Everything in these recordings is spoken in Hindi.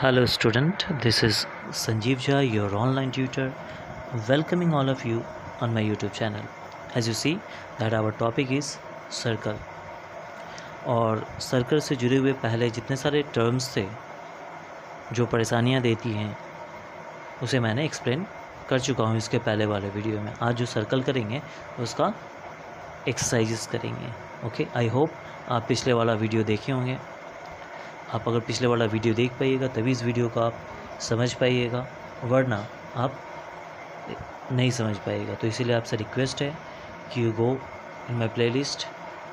Hello student, this is Sanjeev Jha, your online tutor, welcoming all of you on my YouTube channel. As you see that our topic is circle. और सर्कल से जुड़े हुए पहले जितने सारे टर्म्स थे जो परेशानियां देती हैं उसे मैंने एक्सप्लेन कर चुका हूं इसके पहले वाले वीडियो में. आज जो सर्कल करेंगे उसका एक्सरसाइजेस करेंगे. ओके, आई होप आप पिछले वाला वीडियो देखे होंगे. आप अगर पिछले वाला वीडियो देख पाइएगा तभी इस वीडियो को आप समझ पाइएगा, वरना आप नहीं समझ पाइएगा. तो इसीलिए आपसे रिक्वेस्ट है कि you go in my playlist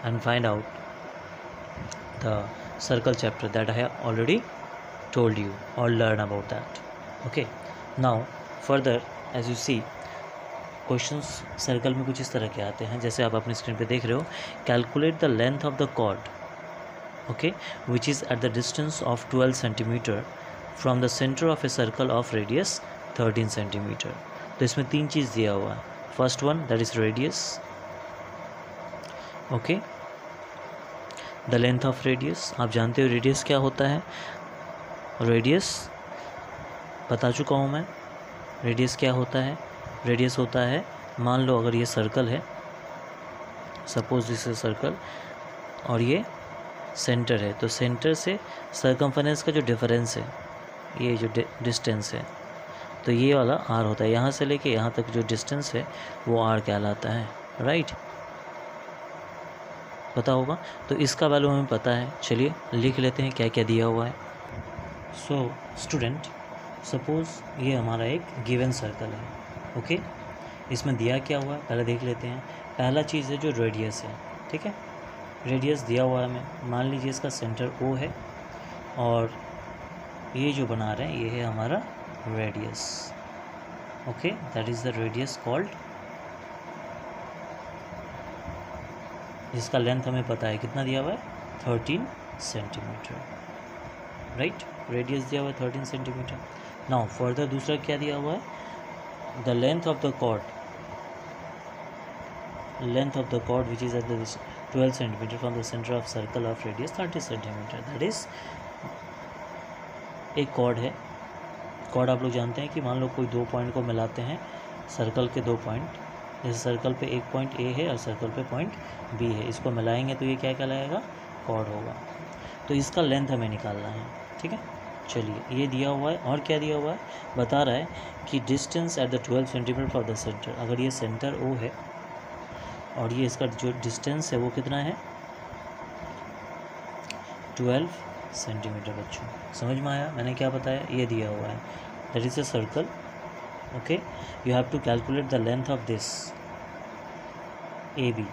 and find out the circle chapter that I have already told you और learn about that. Okay, now further as you see questions circle में कुछ इस तरह के आते हैं जैसे आप अपनी स्क्रीन पे देख रहे हो. Calculate the length of the chord, okay, which is at the distance of 12 centimetre from the centre of a circle of radius 13 centimetre. तो इसमें तीन चीज़ दिया हुआ है. First one that is radius, okay, the length of radius. आप जानते हो रेडियस क्या होता है. रेडियस बता चुका हूँ मैं रेडियस क्या होता है. रेडियस होता है, मान लो अगर ये सर्कल है, सपोज दिस इज सर्कल और ये सेंटर है, तो सेंटर से सर्कम्फ्रेंस का जो डिफरेंस है, ये जो डिस्टेंस है, तो ये वाला आर होता है. यहाँ से लेके यहाँ तक जो डिस्टेंस है वो आर कहलाता है, राइट, पता होगा. तो इसका वैल्यू हमें पता है. चलिए लिख लेते हैं क्या क्या दिया हुआ है. सो स्टूडेंट, सपोज ये हमारा एक गिवन सर्कल है. ओके, इसमें दिया क्या हुआ है पहले देख लेते हैं. पहला चीज़ है जो रेडियस है, ठीक है, रेडियस दिया हुआ है. हमें मान लीजिए इसका सेंटर ओ है और ये जो बना रहे हैं ये है हमारा radius. Okay, that is the radius called, जिसका लेंथ हमें पता है कितना दिया हुआ है, 13 सेंटीमीटर, राइट. रेडियस दिया हुआ है 13 सेंटीमीटर. नाउ फर्दर दूसरा क्या दिया हुआ है, the length of the chord, length of the chord which is at the 12 centimetre from the centre of circle of radius 30 centimetre. That is एक कॉर्ड है. कॉर्ड आप लोग जानते हैं कि मान लो कोई दो पॉइंट को मिलाते हैं, सर्कल के दो पॉइंट, जैसे सर्कल पे एक पॉइंट ए है और सर्कल पे पॉइंट बी है, इसको मिलाएंगे तो ये क्या कहलाएगा, कॉर्ड होगा. तो इसका लेंथ हमें निकालना है, ठीक है. चलिए ये दिया हुआ है और क्या दिया हुआ है, बता रहा है कि distance at the 12 centimetre from the centre. अगर ये सेंटर ओ है और ये इसका जो डिस्टेंस है वो कितना है, 12 सेंटीमीटर. बच्चों समझ में आया मैंने क्या बताया, ये दिया हुआ है. That is a circle. Okay, you have to calculate the length of this A B.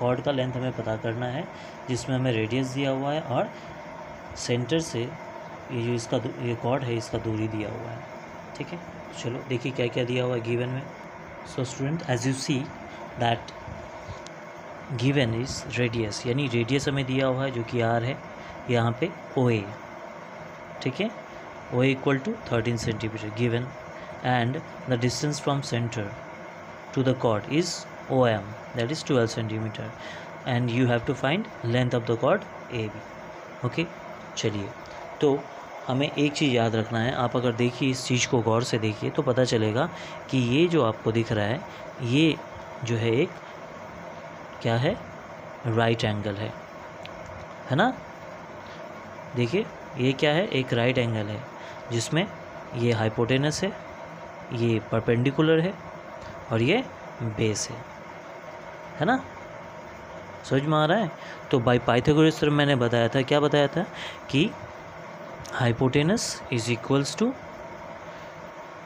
Chord का लेंथ हमें पता करना है जिसमें हमें रेडियस दिया हुआ है और सेंटर से ये जो इसका ये कॉर्ड है इसका दूरी दिया हुआ है, ठीक है. चलो देखिए क्या क्या दिया हुआ है गिवन में. So student, as you see that given is radius, यानी रेडियस हमें दिया हुआ है जो कि आर है, यहाँ पे ओ ए, ठीक है, O equal to 13 centimetre given. And the distance from centre to the chord is O M, that is 12 centimetre. And you have to find length of the chord A B. Okay, चलिए तो हमें एक चीज़ याद रखना है. आप अगर देखिए इस चीज़ को गौर से देखिए तो पता चलेगा कि ये जो आपको दिख रहा है ये जो है एक क्या है, राइट एंगल है ना. देखिए ये क्या है, एक राइट एंगल है जिसमें ये हाइपोटेनस है, ये परपेंडिकुलर है और ये बेस है ना. समझ में आ रहा है. तो बाय पाइथागोरस थ्योरम मैंने बताया था, क्या बताया था कि hypotenuse is equals to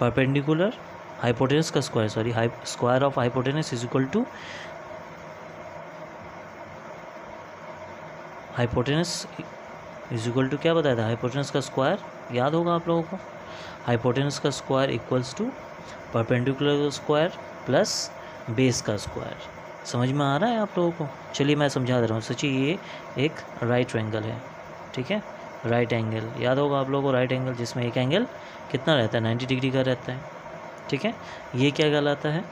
perpendicular, hypotenuse का square, sorry, square of hypotenuse is equal to hypotenuse is equal to, क्या बताया था, हाइपोटेनस का स्क्वायर, याद होगा आप लोगों को. हाइपोटेनस का स्क्वायर इक्वल्स टू परपेंडिकुलर का स्क्वायर प्लस बेस का स्क्वायर. समझ में आ रहा है आप लोगों को. चलिए मैं समझा दे रहा हूँ. सोचिए ये एक राइट एंगल है, ठीक है, राइट एंगल याद होगा आप लोगों को, राइट एंगल जिसमें एक एंगल कितना रहता है, 90 डिग्री का रहता है, ठीक है. ये क्या कहलाता है,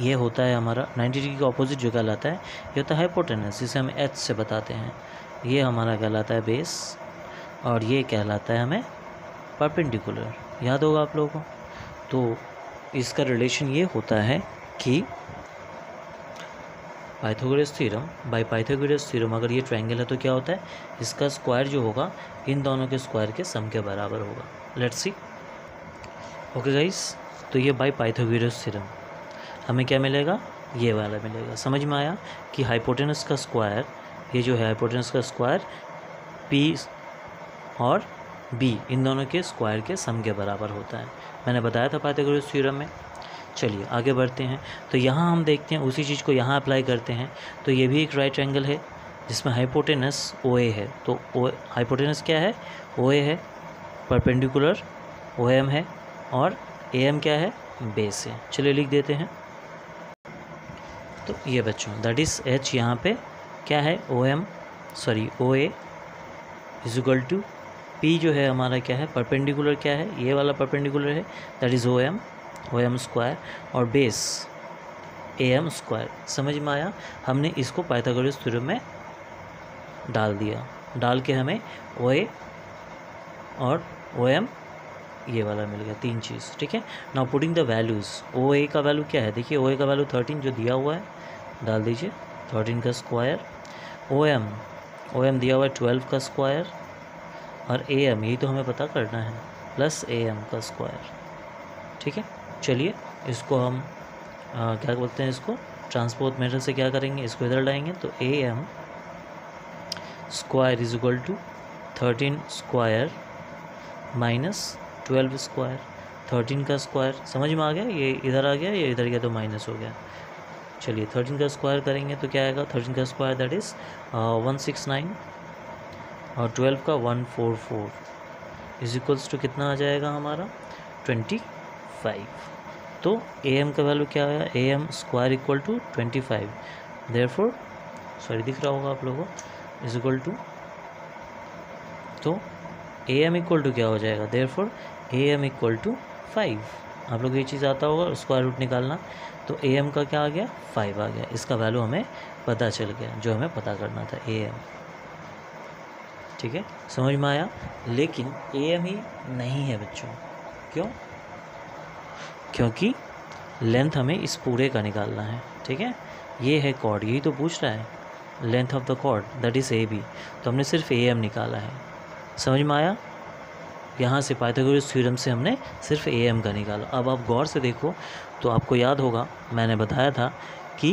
ये होता है हमारा 90 डिग्री का ऑपोजिट जो कहलाता है, ये होता है हाइपोटेनस जिसे हम एच से बताते हैं. ये हमारा कहलाता है बेस और ये कहलाता है हमें परपेंडिकुलर, याद होगा आप लोगों को। तो इसका रिलेशन ये होता है कि Pythagoras theorem by Pythagoras theorem अगर ये ट्रायंगल है तो क्या होता है, इसका स्क्वायर जो होगा इन दोनों के स्क्वायर के सम के बराबर होगा। Let's see. ओके गाइस, तो ये बाय पाइथागोरस थ्योरम हमें क्या मिलेगा, ये वाला मिलेगा। समझ में आया कि हाइपोटेनस का स्क्वायर, ये जो है हाइपोटेनस का स्क्वायर पी और बी इन दोनों के स्क्वायर के सम के बराबर होता है, मैंने बताया था पाइथागोरस थ्योरम में। चलिए आगे बढ़ते हैं। तो यहाँ हम देखते हैं उसी चीज़ को यहाँ अप्लाई करते हैं। तो ये भी एक राइट ट्रायंगल है जिसमें हाइपोटेनस OA है। तो हाइपोटेनस क्या है, OA है, परपेंडिकुलर OM है और AM क्या है, बेस है। चलिए लिख देते हैं। तो ये बच्चों दैट इज़ H यहाँ पे क्या है, OA is equal to P जो है हमारा क्या है, परपेंडिकुलर क्या है, ये वाला परपेंडिकुलर है दैट इज़ OM स्क्वायर और बेस AM स्क्वायर। समझ में आया, हमने इसको पाइथागोरस थ्योरम में डाल दिया, डाल के हमें OA और OM ये वाला मिल गया, तीन चीज़। ठीक है, now putting the values. OA का वैल्यू क्या है, देखिए OA का वैल्यू 13 जो दिया हुआ है डाल दीजिए, 13 का स्क्वायर। OM दिया हुआ है 12 का स्क्वायर और AM यही तो हमें पता करना है, प्लस AM का स्क्वायर। ठीक है, चलिए इसको हम क्या बोलते हैं, इसको ट्रांसपोर्ट मेथड से क्या करेंगे, इसको इधर लाएंगे। तो AM square is equal to 13 square minus 12 square, 13 का स्क्वायर। समझ में आ गया, ये इधर आ गया, ये इधर गया तो माइनस हो गया। चलिए 13 का स्क्वायर करेंगे तो क्या आएगा, 13 का स्क्वायर दैट इज़ 169 और 12 का 144 इज इक्वल्स टू कितना आ जाएगा हमारा, 25। तो AM का वैल्यू क्या आया, AM square equal to 25, therefore sorry दिख रहा होगा आप लोगों को, इज इक्वल टू, तो AM इक्वल टू क्या हो जाएगा, देयरफॉर AM इक्वल टू 5। आप लोग ये चीज़ आता होगा स्क्वायर रूट निकालना। तो AM का क्या आ गया, 5 आ गया। इसका वैल्यू हमें पता चल गया जो हमें पता करना था, AM। ठीक है, समझ में आया। लेकिन AM ही नहीं है बच्चों, क्यों, क्योंकि लेंथ हमें इस पूरे का निकालना है। ठीक है, ये है कॉर्ड, यही तो पूछ रहा है, length of the chord that is AB। तो हमने सिर्फ AM निकाला है, समझ में आया। यहाँ से पाइथागोरस थ्योरम से हमने सिर्फ AM का निकाला। अब आप गौर से देखो तो आपको याद होगा मैंने बताया था कि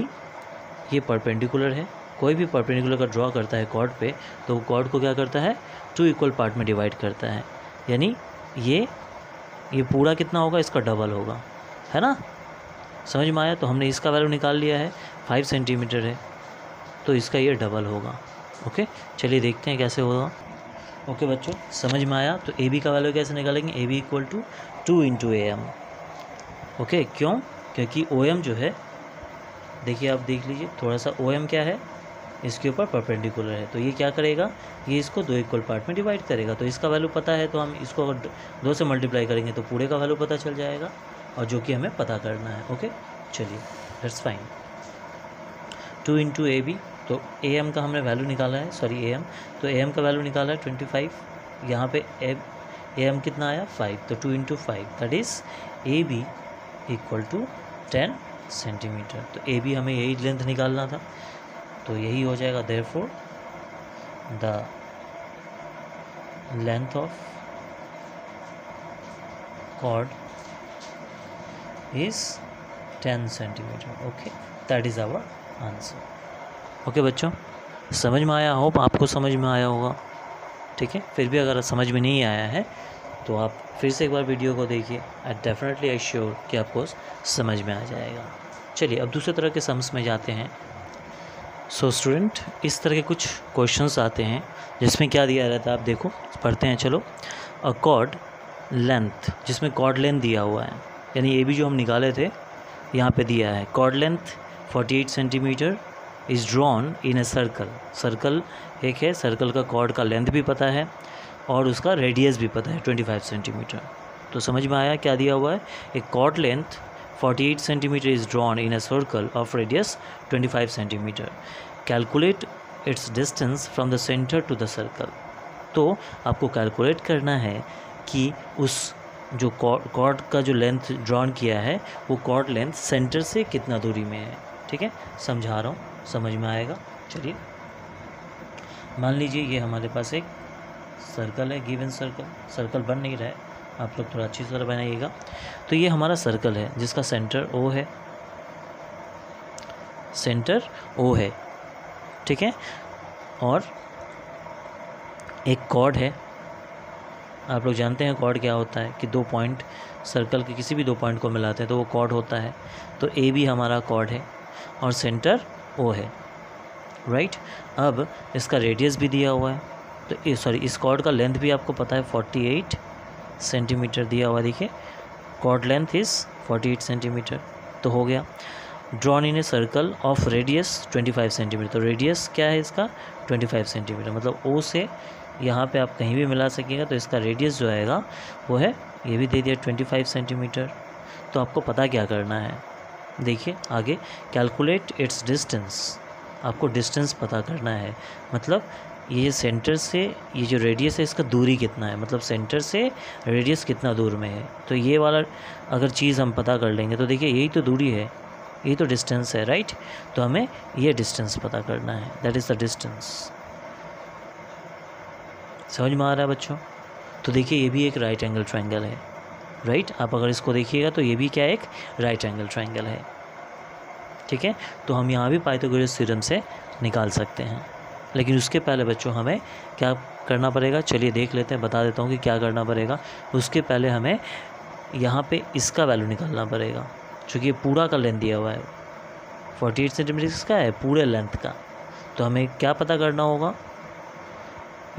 ये परपेंडिकुलर है, कोई भी परपेंडिकुलर का ड्रॉ करता है कॉर्ड पे तो कॉर्ड को क्या करता है, 2 इक्वल पार्ट में डिवाइड करता है, यानी ये पूरा कितना होगा, इसका डबल होगा, है ना। समझ में आया। तो हमने इसका वैल्यू निकाल लिया है, 5 सेंटीमीटर है, तो इसका ये डबल होगा। ओके, चलिए देखते हैं कैसे होगा। ओके बच्चों, समझ में आया। तो AB का वैल्यू कैसे निकालेंगे, AB equal to 2 into AM। Okay, क्यों, क्योंकि OM जो है, देखिए आप देख लीजिए थोड़ा सा, OM क्या है, इसके ऊपर परपेंडिकुलर है। तो ये क्या करेगा, ये इसको 2 इक्वल पार्ट में डिवाइड करेगा। तो इसका वैल्यू पता है, तो हम इसको अगर 2 से मल्टीप्लाई करेंगे तो पूरे का वैल्यू पता चल जाएगा, और जो कि हमें पता करना है। ओके, चलिए दैट्स फाइन। 2 इंटू AB, तो AM का हमने वैल्यू निकाला है, सॉरी AM, तो AM का वैल्यू निकाला है 25, यहाँ पे AM कितना आया, 5, तो 2 इंटू 5 that is AB equal to 10 centimetre. तो AB हमें यही लेंथ निकालना था, तो यही हो जाएगा, therefore the length of chord is 10 centimetre. Okay, that is our answer. Okay बच्चों, समझ में आया, होप आपको समझ में आया होगा। ठीक है, फिर भी अगर समझ में नहीं आया है तो आप फिर से एक बार वीडियो को देखिए, आई डेफिनेटली एश्योर कि आपको समझ में आ जाएगा। चलिए अब दूसरे तरह के सम्स में जाते हैं। सो स्टूडेंट, इस तरह के कुछ क्वेश्चंस आते हैं जिसमें क्या दिया रहता है, आप देखो पढ़ते हैं। चलो, अ कॉर्ड लेंथ, जिसमें कॉर्ड लेंथ दिया हुआ है, यानी AB जो हम निकाले थे यहाँ पे दिया है, chord length 48 centimetre is drawn in a circle. Circle एक है, सर्कल का कॉर्ड का लेंथ भी पता है और उसका रेडियस भी पता है, 25 सेंटीमीटर। तो समझ में आया क्या दिया हुआ है, एक chord length 48 centimetre is drawn in a circle of radius 25 centimetre, calculate its distance from the centre to the circle. तो आपको कैलकुलेट करना है कि उस जो कॉर्ड का जो लेंथ ड्रॉन किया है वो कॉर्ड लेंथ सेंटर से कितना दूरी में है। ठीक है, समझा रहा हूँ, समझ में आएगा। चलिए मान लीजिए ये हमारे पास एक सर्कल है, गिवन सर्कल, सर्कल बन नहीं रहा है, आप लोग थोड़ा अच्छी तरह बनाइएगा। तो ये हमारा सर्कल है जिसका सेंटर ओ है, सेंटर ओ है, ठीक है, और एक कॉर्ड है। आप लोग जानते हैं कॉर्ड क्या होता है कि दो पॉइंट, सर्कल के किसी भी दो पॉइंट को मिलाते हैं तो वो कॉर्ड होता है। तो ए भी हमारा कॉर्ड है और सेंटर ओ है, राइट। अब इसका रेडियस भी दिया हुआ है, तो सॉरी इस कॉर्ड का लेंथ भी आपको पता है 48 सेंटीमीटर दिया हुआ, देखिए कॉर्ड लेंथ इज़ 48 सेंटीमीटर। तो हो गया drawn in a circle of radius 25 centimetre. तो रेडियस क्या है इसका 25 सेंटीमीटर, मतलब ओ से यहाँ पे आप कहीं भी मिला सकेगा। तो इसका रेडियस जो आएगा वो है, ये भी दे दिया 25 सेंटीमीटर। तो आपको पता क्या करना है, देखिए आगे, कैलकुलेट इट्स डिस्टेंस, आपको डिस्टेंस पता करना है। मतलब ये सेंटर से ये जो रेडियस है इसका दूरी कितना है, मतलब सेंटर से रेडियस कितना दूर में है। तो ये वाला अगर चीज़ हम पता कर लेंगे तो देखिए यही तो दूरी है, यही तो डिस्टेंस है, राइट। तो हमें ये डिस्टेंस पता करना है, दैट इज़ द डिस्टेंस। समझ में आ रहा है बच्चों? तो देखिए ये भी एक राइट एंगल ट्रायंगल है, राइट। आप अगर इसको देखिएगा तो ये भी क्या एक राइट एंगल ट्रायंगल है, ठीक है। तो हम यहाँ भी पाइथागोरस थ्योरम से निकाल सकते हैं, लेकिन उसके पहले बच्चों हमें क्या करना पड़ेगा, चलिए देख लेते हैं, बता देता हूँ कि क्या करना पड़ेगा। उसके पहले हमें यहाँ पे इसका वैल्यू निकालना पड़ेगा, चूँकि पूरा का लेंथ दिया हुआ है 48 सेंटीमीटर का है, पूरे लेंथ का। तो हमें क्या पता करना होगा,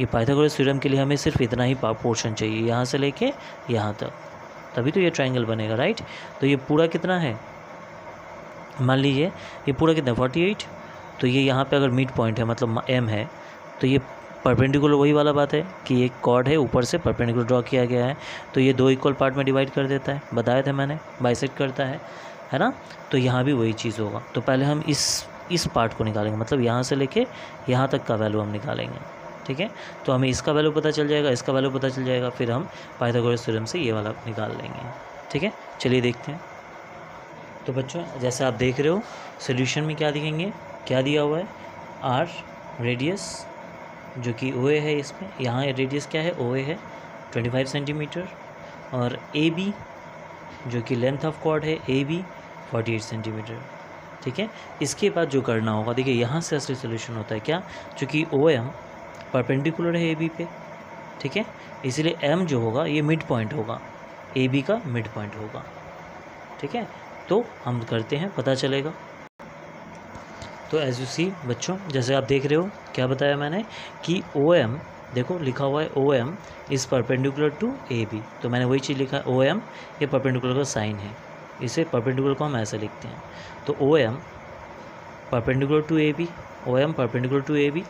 ये पाइथागोरस थ्योरम के लिए हमें सिर्फ इतना ही पोर्शन चाहिए, यहाँ से लेके यहाँ तक, तभी तो ये ट्रायंगल बनेगा, राइट। तो ये पूरा कितना है, मान लीजिए ये पूरा कितना 48, तो ये यहाँ पे अगर मिड पॉइंट है मतलब एम है, तो ये परपेंडिकुलर, वही वाला बात है कि एक कॉर्ड है ऊपर से परपेंडिकुलर ड्रॉ किया गया है, तो ये दो इक्वल पार्ट में डिवाइड कर देता है, बताया था मैंने, बाइसेक्ट करता है ना। तो यहाँ भी वही चीज़ होगा। तो पहले हम इस पार्ट को निकालेंगे, मतलब यहाँ से लेके यहाँ तक का वैल्यू हम निकालेंगे, ठीक है। तो हमें इसका वैल्यू पता चल जाएगा, इसका वैल्यू पता चल जाएगा, फिर हम पाइथागोरस थ्योरम से ये वाला निकाल लेंगे, ठीक है। चलिए देखते हैं। तो बच्चों जैसे आप देख रहे हो सोल्यूशन में क्या दिखेंगे, क्या दिया हुआ है, आर रेडियस जो कि ओ ए है, इसमें यहाँ रेडियस क्या है ओ ए है 25 सेंटीमीटर, और ए बी जो कि लेंथ ऑफ कॉर्ड है ए बी 48 सेंटीमीटर, ठीक है। इसके बाद जो करना होगा, देखिए यहाँ से असली सोल्यूशन होता है क्या, चूँकि ओ एम परपेंडिकुलर है ए बी पे, ठीक है, इसीलिए एम जो होगा ये मिड पॉइंट होगा, ए बी का मिड पॉइंट होगा, ठीक है। तो हम करते हैं, पता चलेगा। तो एज यू सी बच्चों जैसे आप देख रहे हो, क्या बताया मैंने कि ओ एम, देखो लिखा हुआ है O M is perpendicular to A B, तो मैंने वही चीज़ लिखा है, ओ एम ये परपेंडिकुलर का साइन है, इसे परपेंडिकुलर को हम ऐसे लिखते हैं। तो O M perpendicular to A B, O M perpendicular to A B,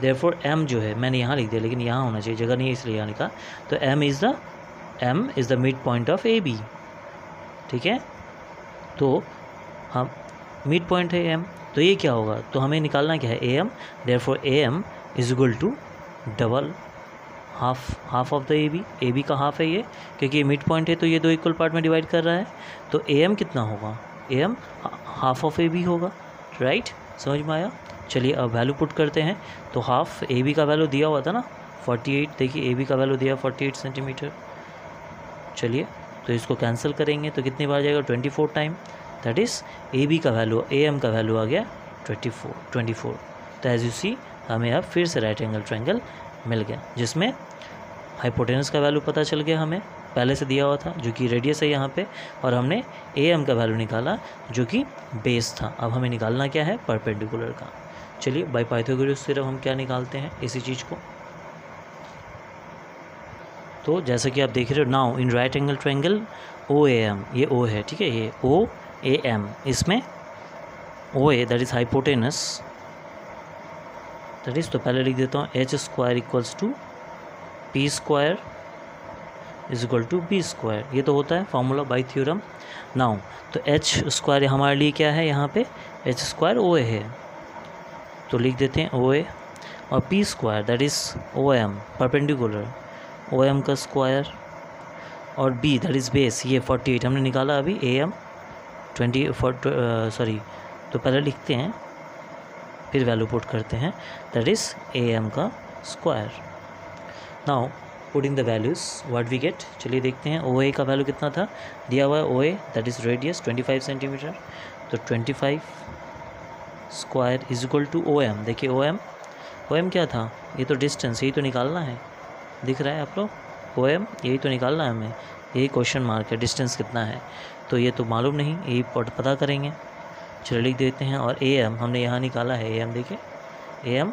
therefore M जो है मैंने यहाँ लिख दिया, लेकिन यहाँ होना चाहिए, जगह नहीं है इसलिए यहाँ लिखा। तो M is the mid point of A B, ठीक है। तो हम मिड पॉइंट है एम, तो ये क्या होगा, तो हमें निकालना क्या है A M, therefore A M is equal to double half of the A B का हाफ है ये, क्योंकि ये मिड पॉइंट है तो ये दो इक्वल पार्ट में डिवाइड कर रहा है। तो ए एम कितना होगा, A M half of A B होगा, राइट। समझ में आया? चलिए अब वैल्यू पुट करते हैं। तो हाफ ए बी का वैल्यू दिया हुआ था ना 48, देखिए ए बी का वैल्यू दिया 48 सेंटीमीटर। चलिए तो इसको कैंसिल करेंगे तो कितनी बार जाएगा 24 time, that is A B का वैल्यू, ए एम का वैल्यू आ गया 24। तो एज यू सी हमें अब फिर से राइट एंगल ट्रायंगल मिल गया, जिसमें हाइपोटेनस का वैल्यू पता चल गया हमें, पहले से दिया हुआ था जो कि रेडियस है यहाँ पे, और हमने ए एम का वैल्यू निकाला जो कि बेस था। अब हमें निकालना क्या है, परपेंडिकुलर का। चलिए बाय पाइथागोरस थ्योरम हम क्या निकालते हैं, इसी चीज़ को। तो जैसा कि आप देख रहे हो, now in right angle triangle O A M, ये ओ है, ठीक है, ये ओ ए एम, इसमें O A that is hypotenuse, that is, तो पहले लिख देता हूँ H square equals to P square is equal to B square, ये तो होता है फार्मूला बाय थ्योरम। नाउ तो एच स्क्वायर हमारे लिए क्या है, यहाँ पे एच स्क्वायर ओ ए है, तो लिख देते हैं ओ ए, और P square that is O M perpendicular, O M का स्क्वायर और बी दैट इज़ बेस, ये 48 हमने निकाला अभी ए एम 20 तो पहले लिखते हैं फिर वैल्यू पुट करते हैं, दैट इज़ ए एम का square. Now putting the values what we get, चलिए देखते हैं ओ ए का वैल्यू कितना था दिया हुआ है, O A that is radius 25 centimetre, तो 25 square is equal to O M. देखिए ओ एम क्या था, ये तो डिस्टेंस, यही तो निकालना है, दिख रहा है आप लोग ओ एम, यही तो निकालना है हमें, यही क्वेश्चन मार्क है डिस्टेंस कितना है, तो ये तो मालूम नहीं, यही पता करेंगे, चलो लिख देते हैं। और ए एम हमने यहाँ निकाला है, ए एम देखिए ए एम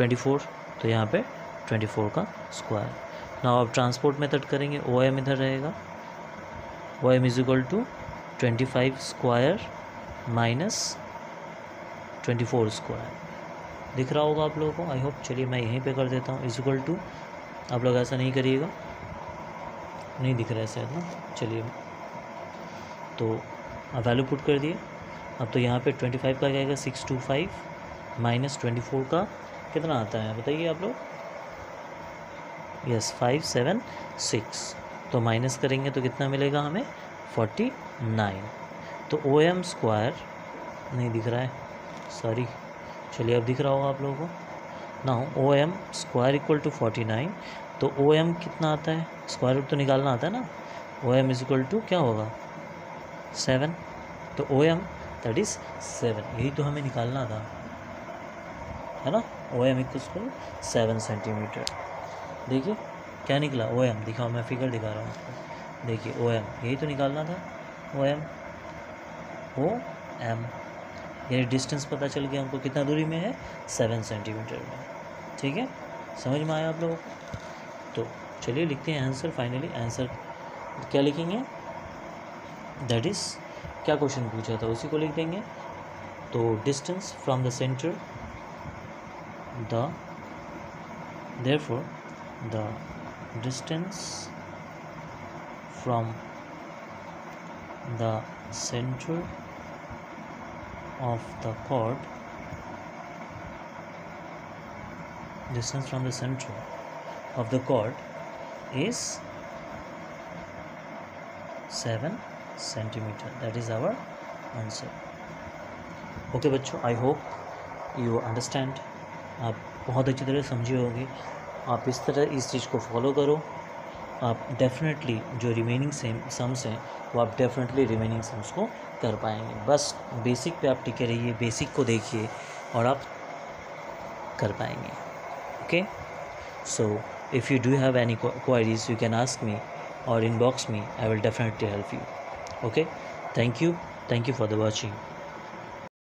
24, तो यहाँ पे 24 का स्क्वायर। नाउ आप ट्रांसपोर्ट मेथड करेंगे, ओ एम इधर रहेगा, O M is equal to 25 square minus 24 square, दिख रहा होगा आप लोगों को आई होप। चलिए मैं यहीं पे कर देता हूँ इज इक्वल टू, आप लोग ऐसा नहीं करिएगा, नहीं दिख रहा है शायद ना, चलिए तो अब वैल्यू पुट कर दिए। अब तो यहाँ पे 25 का जाएगा 625 माइनस 24 का कितना आता है बताइए आप लोग, यस 576, तो माइनस करेंगे तो कितना मिलेगा हमें 49। तो ओ एम स्क्वायर नहीं दिख रहा है सॉरी, चलिए अब दिख रहा होगा आप लोगों को। Now O M square equal to 49, तो ओ एम कितना आता है, स्क्वायर रूट तो निकालना आता है ना, O M is equal to क्या होगा 7, तो ओ एम दैट इज़ 7, यही तो हमें निकालना था है ना, ओ एम इक्वल 7 सेंटीमीटर। देखिए क्या निकला ओ एम, दिखाओ मैं फिगर दिखा रहा हूँ आपको, देखिए ओ एम यही तो निकालना था, ओ एम यानी डिस्टेंस पता चल गया हमको कितना दूरी में है 7 सेंटीमीटर में, ठीक है समझ में आया आप लोगों को। तो चलिए लिखते हैं आंसर, फाइनली आंसर क्या लिखेंगे दैट इज़, क्या क्वेश्चन पूछा था उसी को लिख देंगे, तो distance from the centre the therefore the distance from the centre of the chord, distance from the centre of the chord is 7 centimetre, that is our answer. Okay बच्चों आई होप यू अंडरस्टैंड, आप बहुत अच्छी तरह समझे होंगे, आप इस तरह इस चीज़ को फॉलो करो, आप डेफिनेटली जो रिमेनिंग सम्स हैं वो आप डेफिनेटली रिमेनिंग सम्स को कर पाएंगे, बस बेसिक पे आप टिके रहिए, बेसिक को देखिए और आप कर पाएंगे। Okay so if you do have any queries you can ask me or inbox me. I will definitely help you. Okay, thank you for the watching.